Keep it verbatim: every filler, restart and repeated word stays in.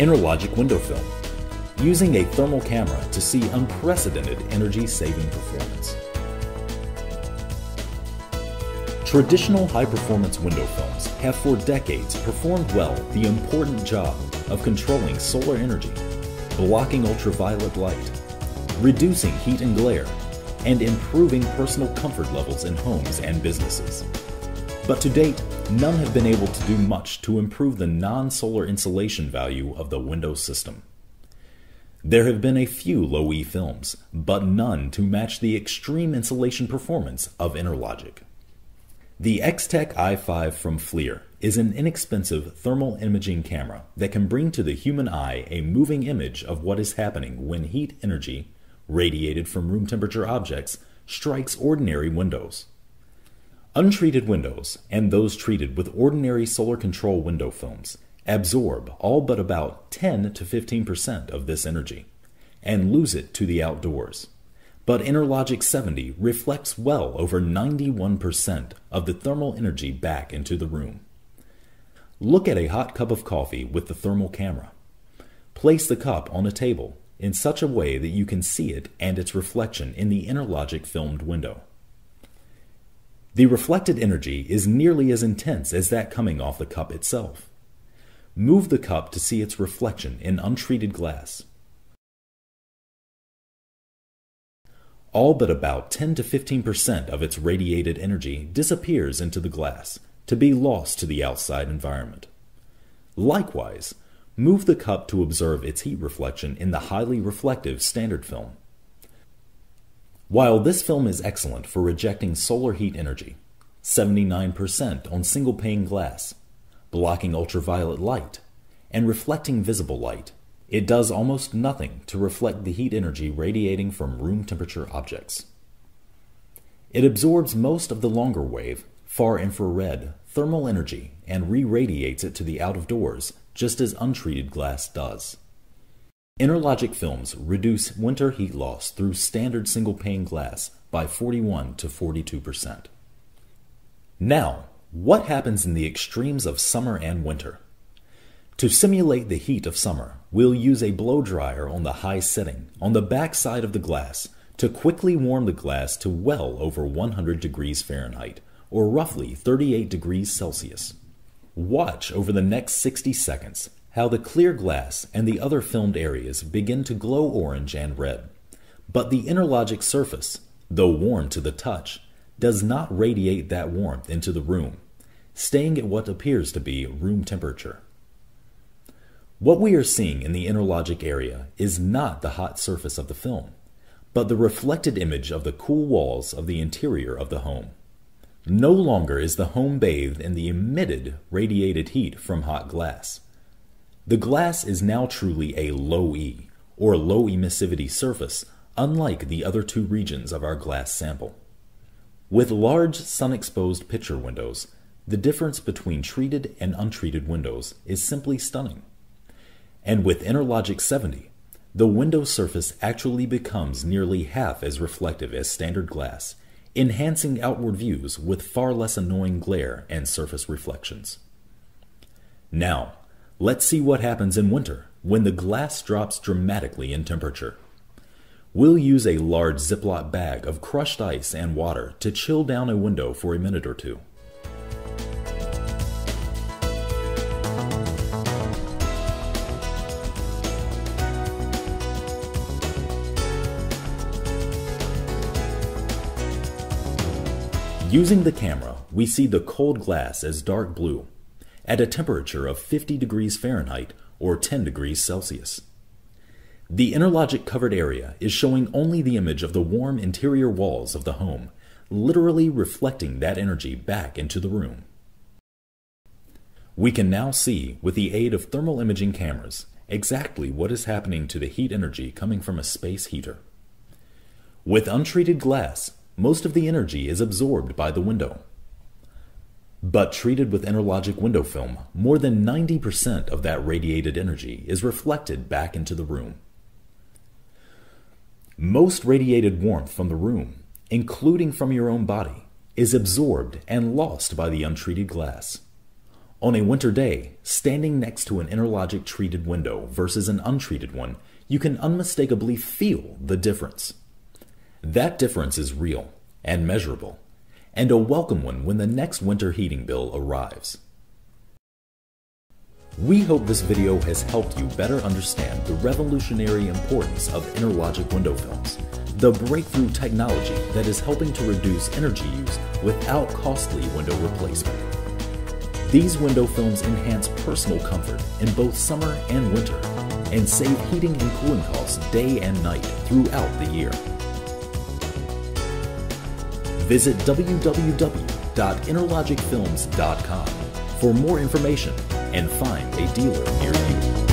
EnerLogic window film, using a thermal camera to see unprecedented energy-saving performance. Traditional high-performance window films have for decades performed well the important job of controlling solar energy, blocking ultraviolet light, reducing heat and glare, and improving personal comfort levels in homes and businesses. But to date, none have been able to do much to improve the non-solar insulation value of the window system. There have been a few low-E films, but none to match the extreme insulation performance of EnerLogic. The X-Tech i five from FLIR is an inexpensive thermal imaging camera that can bring to the human eye a moving image of what is happening when heat energy, radiated from room temperature objects, strikes ordinary windows. Untreated windows, and those treated with ordinary solar control window films, absorb all but about ten to fifteen percent of this energy, and lose it to the outdoors. But EnerLogic seventy reflects well over ninety-one percent of the thermal energy back into the room. Look at a hot cup of coffee with the thermal camera. Place the cup on a table in such a way that you can see it and its reflection in the EnerLogic filmed window. The reflected energy is nearly as intense as that coming off the cup itself. Move the cup to see its reflection in untreated glass. All but about ten to fifteen percent of its radiated energy disappears into the glass, to be lost to the outside environment. Likewise, move the cup to observe its heat reflection in the highly reflective standard film. While this film is excellent for rejecting solar heat energy, seventy-nine percent on single pane glass, blocking ultraviolet light, and reflecting visible light, it does almost nothing to reflect the heat energy radiating from room temperature objects. It absorbs most of the longer wave, far infrared, thermal energy and re-radiates it to the out of doors, just as untreated glass does. EnerLogic films reduce winter heat loss through standard single pane glass by forty-one to forty-two percent. Now, what happens in the extremes of summer and winter? To simulate the heat of summer, we'll use a blow dryer on the high setting on the back side of the glass to quickly warm the glass to well over one hundred degrees Fahrenheit, or roughly thirty-eight degrees Celsius. Watch over the next sixty seconds how the clear glass and the other filmed areas begin to glow orange and red. But the EnerLogic surface, though warm to the touch, does not radiate that warmth into the room, staying at what appears to be room temperature. What we are seeing in the EnerLogic area is not the hot surface of the film, but the reflected image of the cool walls of the interior of the home. No longer is the home bathed in the emitted radiated heat from hot glass. The glass is now truly a low E, or low emissivity surface, unlike the other two regions of our glass sample. With large sun-exposed picture windows, the difference between treated and untreated windows is simply stunning. And with EnerLogic seventy, the window surface actually becomes nearly half as reflective as standard glass, enhancing outward views with far less annoying glare and surface reflections. Now, let's see what happens in winter when the glass drops dramatically in temperature. We'll use a large Ziploc bag of crushed ice and water to chill down a window for a minute or two. Using the camera, we see the cold glass as dark blue, at a temperature of fifty degrees Fahrenheit or ten degrees Celsius. The EnerLogic covered area is showing only the image of the warm interior walls of the home, literally reflecting that energy back into the room. We can now see, with the aid of thermal imaging cameras, exactly what is happening to the heat energy coming from a space heater. With untreated glass, most of the energy is absorbed by the window. But treated with EnerLogic window film, more than ninety percent of that radiated energy is reflected back into the room. Most radiated warmth from the room, including from your own body, is absorbed and lost by the untreated glass. On a winter day, standing next to an EnerLogic treated window versus an untreated one, you can unmistakably feel the difference. That difference is real and measurable, and a welcome one when the next winter heating bill arrives. We hope this video has helped you better understand the revolutionary importance of EnerLogic window films, the breakthrough technology that is helping to reduce energy use without costly window replacement. These window films enhance personal comfort in both summer and winter, and save heating and cooling costs day and night throughout the year. Visit w w w dot enerlogicfilms dot com for more information and find a dealer near you.